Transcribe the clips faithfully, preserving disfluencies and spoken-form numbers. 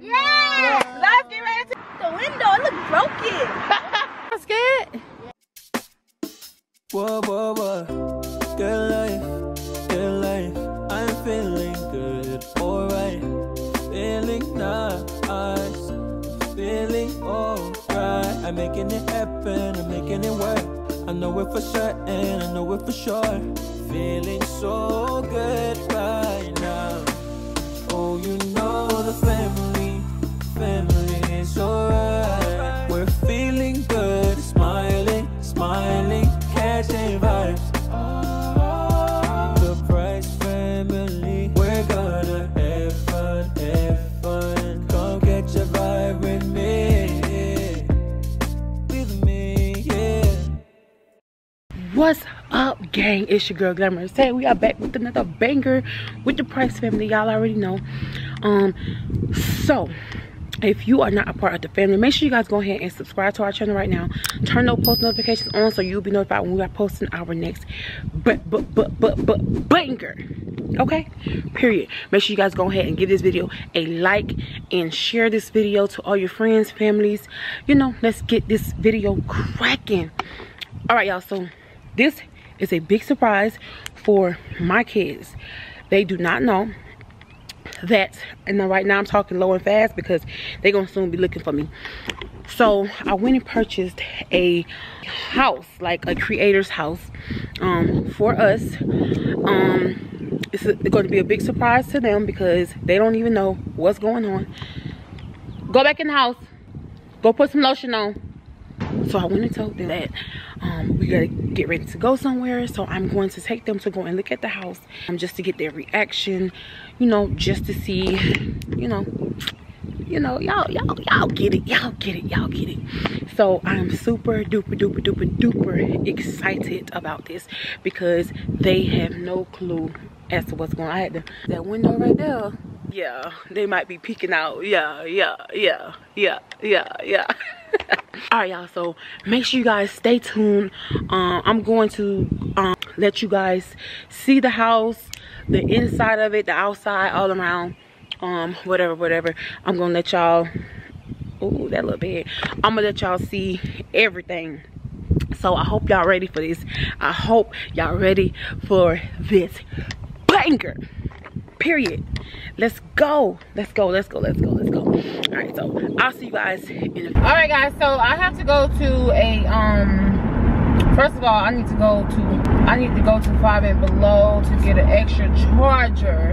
Yes! Yeah. Let's get ready to the window. It looks broken. That's good. Whoa, whoa, whoa. Good life, good life. I'm feeling good, alright. Feeling nice, feeling alright. I'm making it happen, I'm making it work. I know it for certain, I know it for sure. Feeling so good right now. Oh, you know the family, family is alright. We're feeling good, smiling, smiling, catching vibes. The Price Family, we're gonna have fun, have fun. Come get your vibe with me, with me, yeah. What's up, gang? It's your girl Glamorous. Hey, we are back with another banger with the Price Family. Y'all already know. Um, so if you are not a part of the family, make sure you guys go ahead and subscribe to our channel right now. Turn those post notifications on so you'll be notified when we are posting our next but but but but but banger. Okay? Period. Make sure you guys go ahead and give this video a like and share this video to all your friends, families. You know, let's get this video cracking. Alright, y'all. So this is a big surprise for my kids. They do not know that, and then right now I'm talking low and fast because they're gonna soon be looking for me. So I went and purchased a house, like a creator's house, um for us. Um it's, a, it's going to be a big surprise to them because they don't even know what's going on. Go back in the house, go put some lotion on. So I went and told them that um, we gotta get ready to go somewhere. So I'm going to take them to go and look at the house, um, just to get their reaction, you know, just to see, you know, you know, y'all, y'all, y'all get it, y'all get it, y'all get it. So I'm super duper duper duper duper excited about this because they have no clue as to what's going on. I had to, that window right there. Yeah, they might be peeking out. Yeah, yeah, yeah, yeah, yeah, yeah. All right, y'all, so make sure you guys stay tuned. um I'm going to um let you guys see the house, the inside of it, the outside, all around, um whatever whatever. I'm gonna let y'all, oh, that little bed, I'm gonna let y'all see everything. So I hope y'all ready for this. I hope y'all ready for this banger, period. Let's go, let's go, let's go, let's go, let's go. All right, so I'll see you guys in a all right guys, so I have to go to a um first of all, I need to go to i need to go to Five and Below to get an extra charger.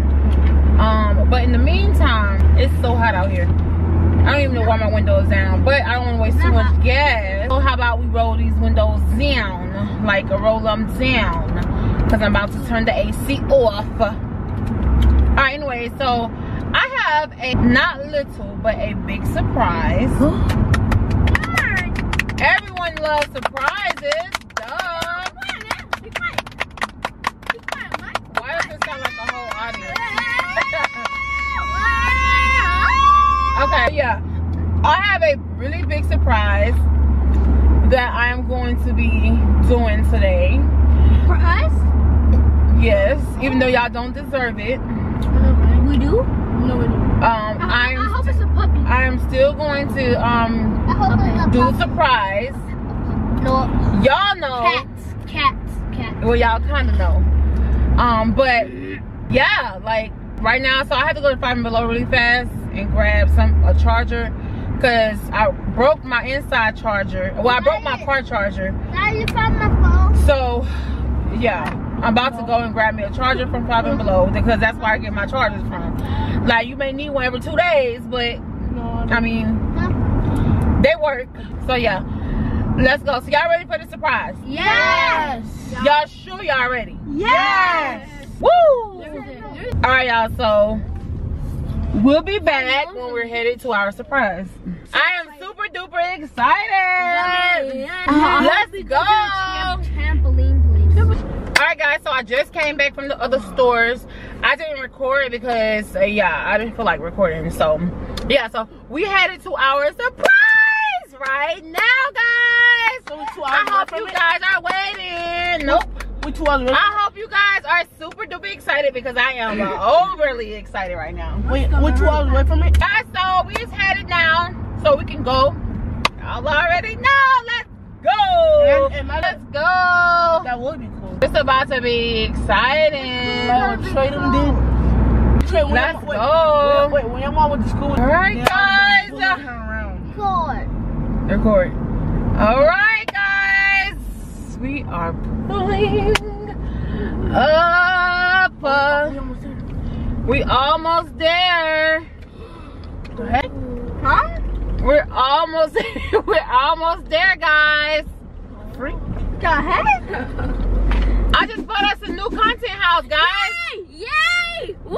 Um but in the meantime, it's so hot out here, I don't even know why my window is down, but I don't want to waste too much gas. So how about we roll these windows down, like roll them down, because I'm about to turn the A C off. Alright, anyway, so I have a not little but a big surprise. Everyone loves surprises. Duh. Be quiet. Be quiet, Mike. Why does it sound like a whole audience? Okay, yeah. I have a really big surprise that I am going to be doing today. For us? Yes, even though y'all don't deserve it. We do? No, we do. Um, I, I'm I hope it's a puppy. I am still going to um I hope do a surprise. No. Y'all know. Cats, cats, cats. Well, y'all kind of know. Um, but yeah, like right now, so I have to go to Five and Below really fast and grab some a charger because I broke my inside charger. Well, I broke my car charger. Now you found my phone. So, yeah. I'm about to go and grab me a charger from Five and Below because that's where I get my chargers from. Like, you may need one every two days, but I mean, they work. So yeah, let's go. So y'all ready for the surprise? Yes. Y'all sure y'all ready? Yes. Woo! All right, y'all. So we'll be back when we're headed to our surprise. I am super duper excited. Let's go. Alright guys, so I just came back from the other stores. I didn't record because uh, yeah, I didn't feel like recording. So yeah, so we headed to our surprise right now, guys. So I hope you guys are waiting. Nope. I hope you guys are super duper excited because I am uh, overly excited right now. Wait, what you all away from it? Guys, so we just headed down so we can go. Y'all already know. Let's go. And, and my, let's go. That would be cool. It's about to be exciting. Lord, show them dude. Trey, let's I'm, go. Wait, wait, when I'm all with the school. All right, guys. Record. Record. All right, guys. We are pulling up. Uh, we almost there. Go ahead. Huh? We're almost we're almost there, guys. Freak. Go ahead. I just bought us a new content house, guys. Yay! Yay! Woo!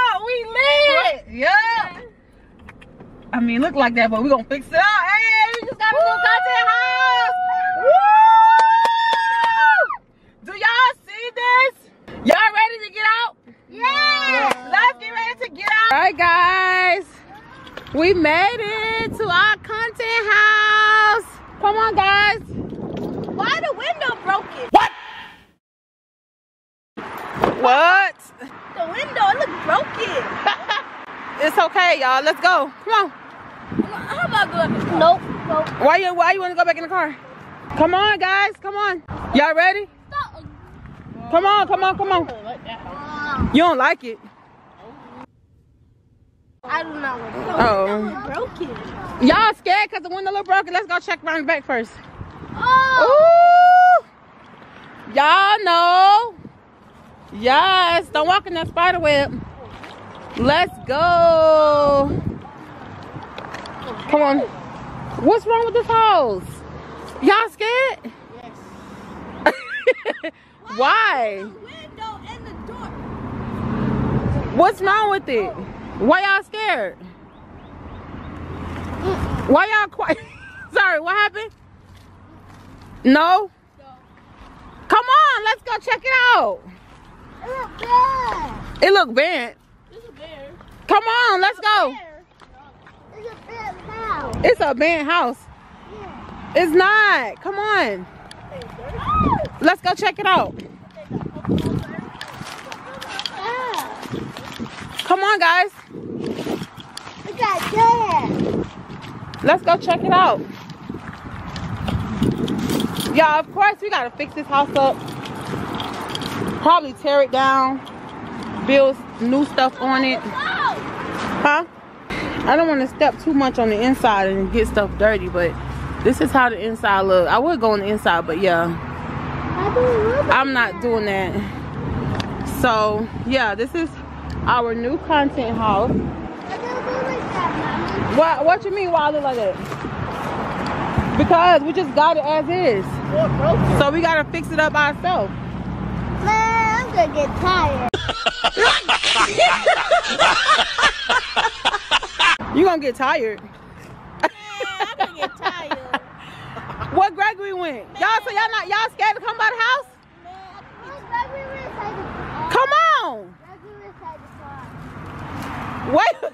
Oh, we lit. Yeah. Yeah. I mean, look like that, but we're gonna fix it up. Hey, we just got a new content house. Woo! Do y'all see this? Y'all ready to get out? Yeah! Let's get ready to get out. All right, guys. We made it to our content house. Come on, guys. Why the window broken? What? What? The window, it looks broken. It's okay, y'all. Let's go. Come on. I'm not going to go. Nope. Nope. Why you, why you want to go back in the car? Come on, guys. Come on. Y'all ready? Come on, come on, come on. Uh, you don't like it? I do not like it. Oh. It's broken. Y'all scared because the window look broken? Let's go check around the back first. Oh. Ooh. Y'all know. Yes. Don't walk in that spider web. Let's go. Come on. What's wrong with this house? Y'all scared? Yes. Why? The window and the door. What's wrong with it? Why y'all scared? Why y'all quiet? Sorry, what happened? No? No? Come on, let's go check it out. It look bad. It look bad. It's a bear. Come on, let's go. It's a bent house. It's a bent house. Yeah. It's not. Come on. Let's go check it out. Yeah. Come on, guys. We got that. Let's go check it out. Yeah, of course we gotta fix this house up. Probably tear it down. Build new stuff on it. Huh? I don't want to step too much on the inside and get stuff dirty, but this is how the inside look. I would go on the inside, but yeah. I'm not doing that. So yeah, this is our new content house. What what you mean why I look like that? Because we just got it as is. So we gotta fix it up ourselves. Man, I'm gonna get tired. You gonna get tired. Man, I'm gonna get tired. What Gregory went? Y'all so y'all not y'all scared to come by the house? Man, Gregory went inside the car. Come on! Gregory went inside the car. Wait.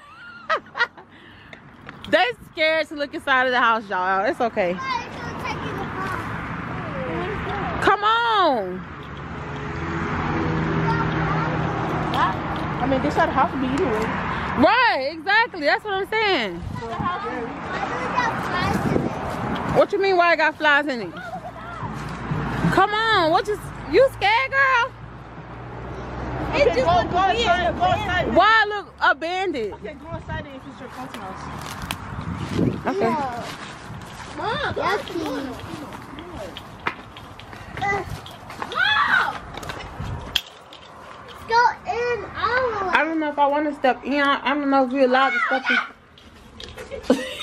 They scared to look inside of the house, y'all. It's okay. Come on. I mean, they shot the house to be eating. Right, exactly. That's what I'm saying. What you mean why it got flies in it? Come on, what you, you scared, girl? It just looks weird. Why look abandoned? Okay, go inside and it's your content house. Okay. Yeah. Mom, that's cute. Mom! Go in, I I don't know if I want to step in. I don't know if we're allowed to step in.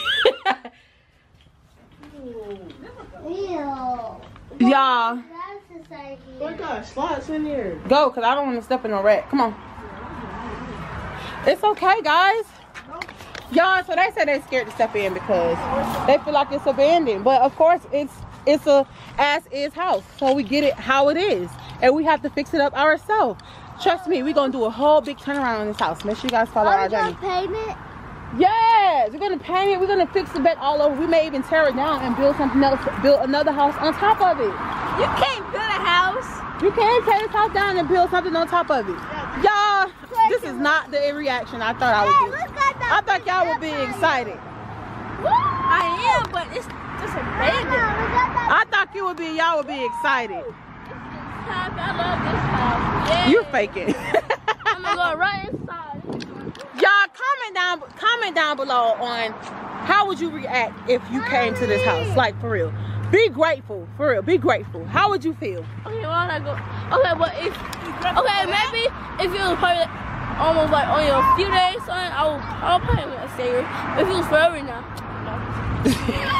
Y'all. Oh my gosh, slots in here. Go, because I don't want to step in no rat. Come on. It's okay, guys. Y'all, so they said they're scared to step in because they feel like it's abandoned. But of course, it's it's a as-is house. So we get it how it is. And we have to fix it up ourselves. Trust me, we're going to do a whole big turnaround on this house. Make sure you guys follow our journey. Are we going to paint it? Yes, we're gonna paint it, we're gonna fix it back all over. We may even tear it down and build something else, build another house on top of it. You can't build a house. You can't tear the top down and build something on top of it. Y'all, this is not the reaction I thought I would get. I thought y'all would be excited. I am, but it's just a baby. I thought you would be, y'all would be excited. I love this house. You're faking. I'm gonna go right inside. Y'all comment down, comment down below on how would you react if you came to this house, like for real. Be grateful, for real. Be grateful. How would you feel? Okay, well, I go. Okay, but if okay, maybe if you was probably almost like only a few days, son, I would. I'll probably stay here. If it was forever now. No.